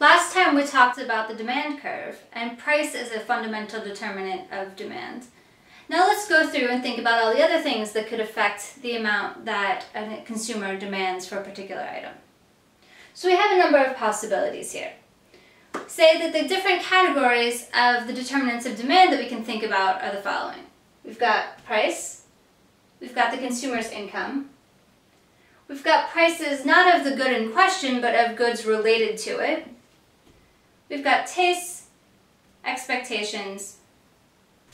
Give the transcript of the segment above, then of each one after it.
Last time we talked about the demand curve, and price is a fundamental determinant of demand. Now let's go through and think about all the other things that could affect the amount that a consumer demands for a particular item. So we have a number of possibilities here. Say that the different categories of the determinants of demand that we can think about are the following. We've got price, we've got the consumer's income, we've got prices not of the good in question, but of goods related to it, we've got tastes, expectations,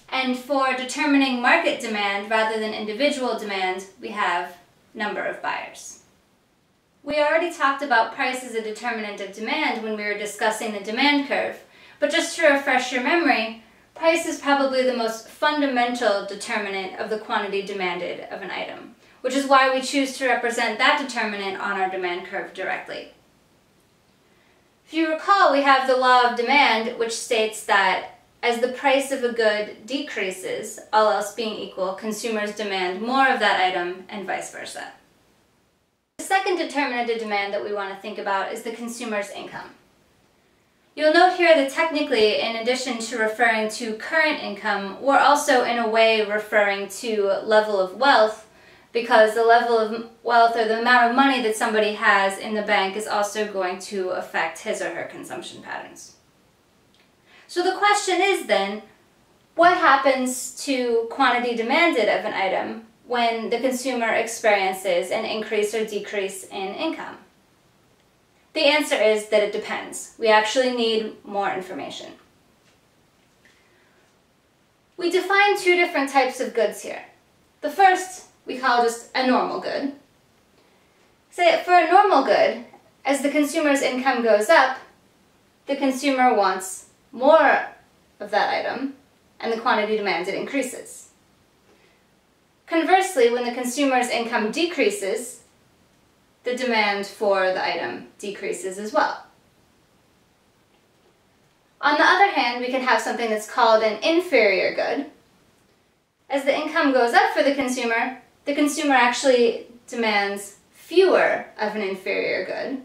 and for determining market demand rather than individual demand, we have number of buyers. We already talked about price as a determinant of demand when we were discussing the demand curve, but just to refresh your memory, price is probably the most fundamental determinant of the quantity demanded of an item, which is why we choose to represent that determinant on our demand curve directly. If you recall, we have the law of demand, which states that as the price of a good decreases, all else being equal, consumers demand more of that item and vice versa. The second determinant of demand that we want to think about is the consumer's income. You'll note here that technically, in addition to referring to current income, we're also in a way referring to level of wealth, because the level of wealth, or the amount of money that somebody has in the bank, is also going to affect his or her consumption patterns. So the question is then, what happens to quantity demanded of an item when the consumer experiences an increase or decrease in income? The answer is that it depends. We actually need more information. We define two different types of goods here. The first we call just a normal good. Say for a normal good, as the consumer's income goes up, the consumer wants more of that item and the quantity demanded increases. Conversely, when the consumer's income decreases, the demand for the item decreases as well. On the other hand, we can have something that's called an inferior good. As the income goes up for the consumer actually demands fewer of an inferior good.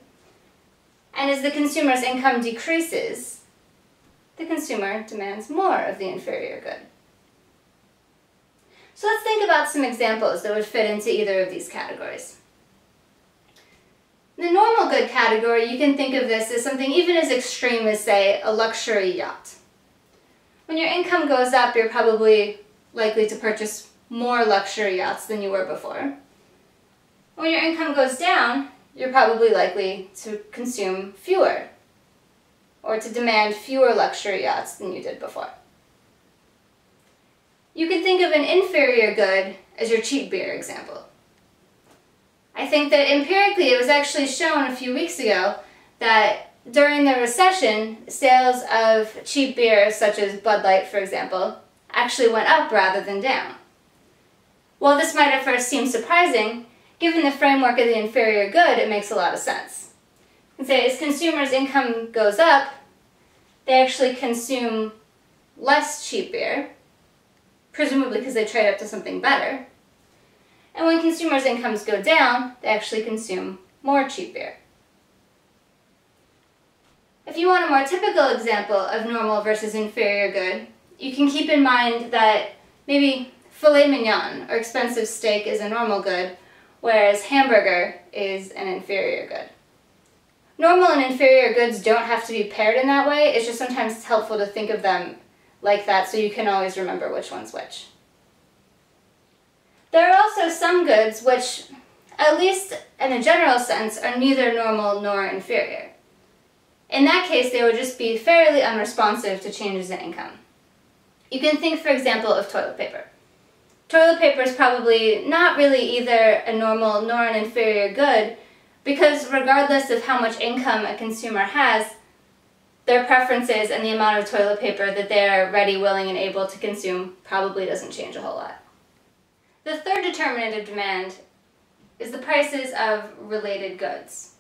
And as the consumer's income decreases, the consumer demands more of the inferior good. So let's think about some examples that would fit into either of these categories. In the normal good category, you can think of this as something even as extreme as, say, a luxury yacht. When your income goes up, you're probably likely to purchase more luxury yachts than you were before. When your income goes down, you're probably likely to consume fewer, or to demand fewer luxury yachts than you did before. You can think of an inferior good as your cheap beer example. I think that empirically it was actually shown a few weeks ago that during the recession, sales of cheap beer, such as Bud Light for example, actually went up rather than down. While this might at first seem surprising, given the framework of the inferior good, it makes a lot of sense. You can say as consumers' income goes up, they actually consume less cheap beer, presumably because they trade up to something better. And when consumers' incomes go down, they actually consume more cheap beer. If you want a more typical example of normal versus inferior good, you can keep in mind that maybe filet mignon, or expensive steak, is a normal good, whereas hamburger is an inferior good. Normal and inferior goods don't have to be paired in that way, it's just sometimes helpful to think of them like that, so you can always remember which one's which. There are also some goods which, at least in a general sense, are neither normal nor inferior. In that case, they would just be fairly unresponsive to changes in income. You can think, for example, of toilet paper. Toilet paper is probably not really either a normal nor an inferior good, because regardless of how much income a consumer has, their preferences and the amount of toilet paper that they are ready, willing, and able to consume probably doesn't change a whole lot. The third determinant of demand is the prices of related goods.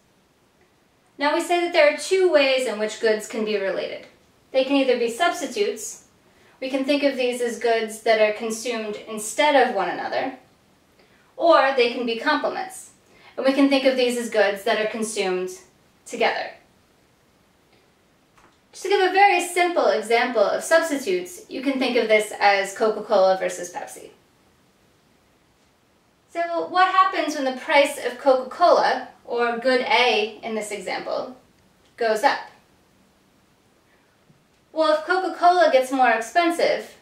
Now we say that there are two ways in which goods can be related. They can either be substitutes, we can think of these as goods that are consumed instead of one another, or they can be complements, and we can think of these as goods that are consumed together. Just to give a very simple example of substitutes, you can think of this as Coca-Cola versus Pepsi. So what happens when the price of Coca-Cola, or good A in this example, goes up? Well, if Coca-Cola gets more expensive,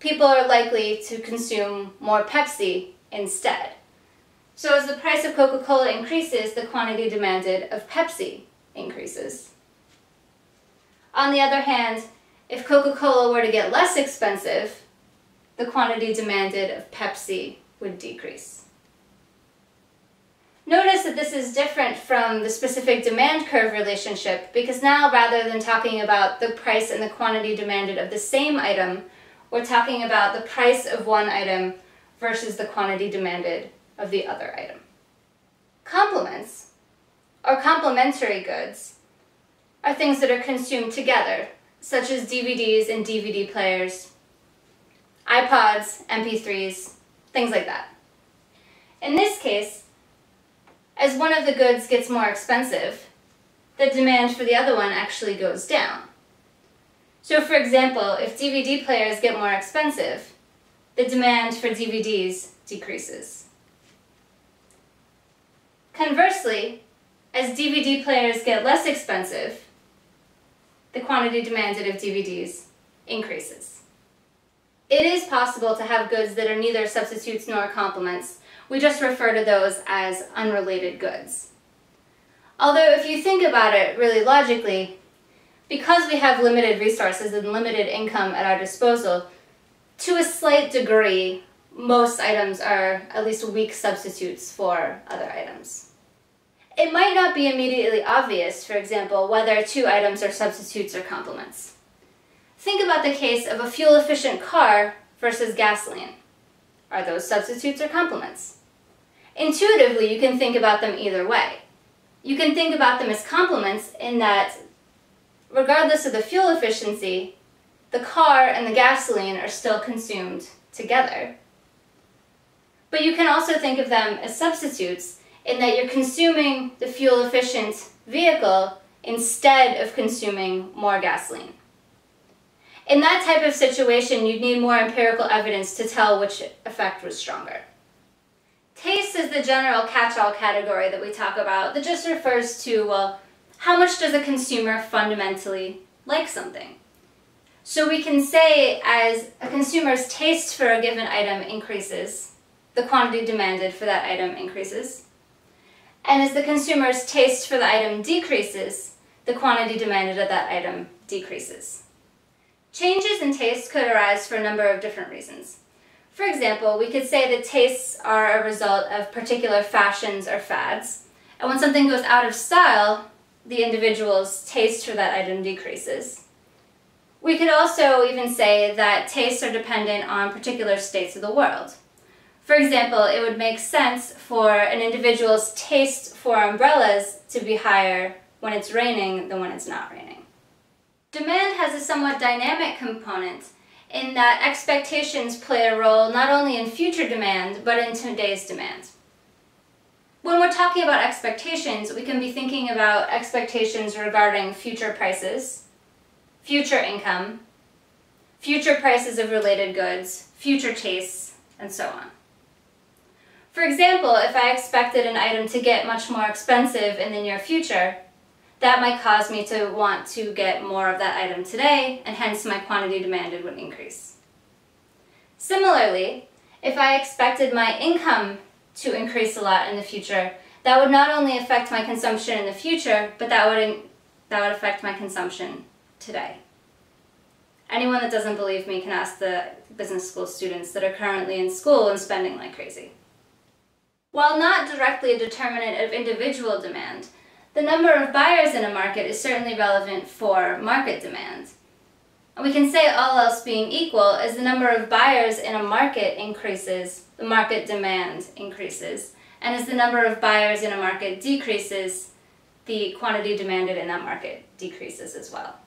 people are likely to consume more Pepsi instead. So as the price of Coca-Cola increases, the quantity demanded of Pepsi increases. On the other hand, if Coca-Cola were to get less expensive, the quantity demanded of Pepsi would decrease. Notice that this is different from the specific demand curve relationship, because now rather than talking about the price and the quantity demanded of the same item, we're talking about the price of one item versus the quantity demanded of the other item. Complements, or complementary goods, are things that are consumed together, such as DVDs and DVD players, iPods, MP3s, things like that. In this case, as one of the goods gets more expensive, the demand for the other one actually goes down. So for example, if DVD players get more expensive, the demand for DVDs decreases. Conversely, as DVD players get less expensive, the quantity demanded of DVDs increases. It is possible to have goods that are neither substitutes nor complements. We just refer to those as unrelated goods. Although if you think about it really logically, because we have limited resources and limited income at our disposal, to a slight degree, most items are at least weak substitutes for other items. It might not be immediately obvious, for example, whether two items are substitutes or complements. Think about the case of a fuel-efficient car versus gasoline. Are those substitutes or complements? Intuitively, you can think about them either way. You can think about them as complements in that, regardless of the fuel efficiency, the car and the gasoline are still consumed together. But you can also think of them as substitutes in that you're consuming the fuel-efficient vehicle instead of consuming more gasoline. In that type of situation, you'd need more empirical evidence to tell which effect was stronger. Taste is the general catch-all category that we talk about that just refers to, well, how much does a consumer fundamentally like something? So we can say as a consumer's taste for a given item increases, the quantity demanded for that item increases. And as the consumer's taste for the item decreases, the quantity demanded of that item decreases. Changes in taste could arise for a number of different reasons. For example, we could say that tastes are a result of particular fashions or fads, and when something goes out of style, the individual's taste for that item decreases. We could also even say that tastes are dependent on particular states of the world. For example, it would make sense for an individual's taste for umbrellas to be higher when it's raining than when it's not raining. Demand has a somewhat dynamic component in that expectations play a role not only in future demand, but in today's demand. When we're talking about expectations, we can be thinking about expectations regarding future prices, future income, future prices of related goods, future tastes, and so on. For example, if I expected an item to get much more expensive in the near future, that might cause me to want to get more of that item today, and hence my quantity demanded would increase. Similarly, if I expected my income to increase a lot in the future, that would not only affect my consumption in the future, but that would affect my consumption today. Anyone that doesn't believe me can ask the business school students that are currently in school and spending like crazy. While not directly a determinant of individual demand, the number of buyers in a market is certainly relevant for market demand. And we can say all else being equal, as the number of buyers in a market increases, the market demand increases. And as the number of buyers in a market decreases, the quantity demanded in that market decreases as well.